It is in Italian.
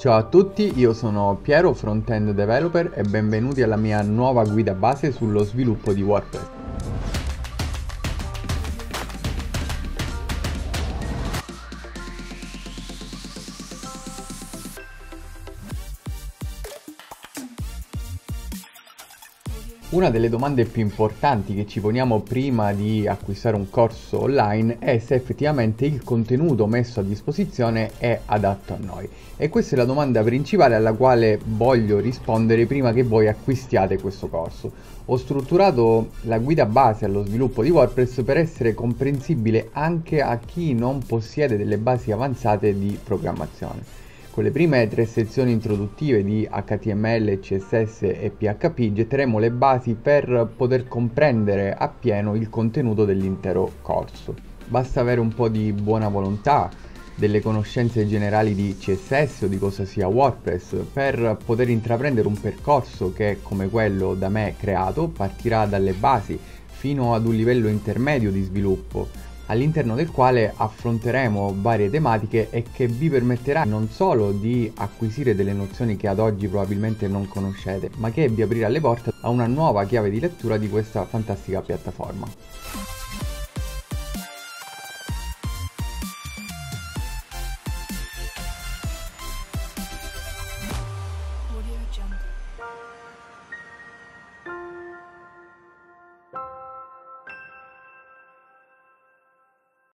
Ciao a tutti, io sono Piero, front-end developer, e benvenuti alla mia nuova guida base sullo sviluppo di WordPress. Una delle domande più importanti che ci poniamo prima di acquistare un corso online è se effettivamente il contenuto messo a disposizione è adatto a noi, e questa è la domanda principale alla quale voglio rispondere prima che voi acquistiate questo corso. Ho strutturato la guida base allo sviluppo di WordPress per essere comprensibile anche a chi non possiede delle basi avanzate di programmazione. Con le prime tre sezioni introduttive di HTML, CSS e PHP getteremo le basi per poter comprendere appieno il contenuto dell'intero corso. Basta avere un po' di buona volontà, delle conoscenze generali di CSS o di cosa sia WordPress per poter intraprendere un percorso che, come quello da me creato, partirà dalle basi fino ad un livello intermedio di sviluppo, all'interno del quale affronteremo varie tematiche e che vi permetterà non solo di acquisire delle nozioni che ad oggi probabilmente non conoscete, ma che vi aprirà le porte a una nuova chiave di lettura di questa fantastica piattaforma.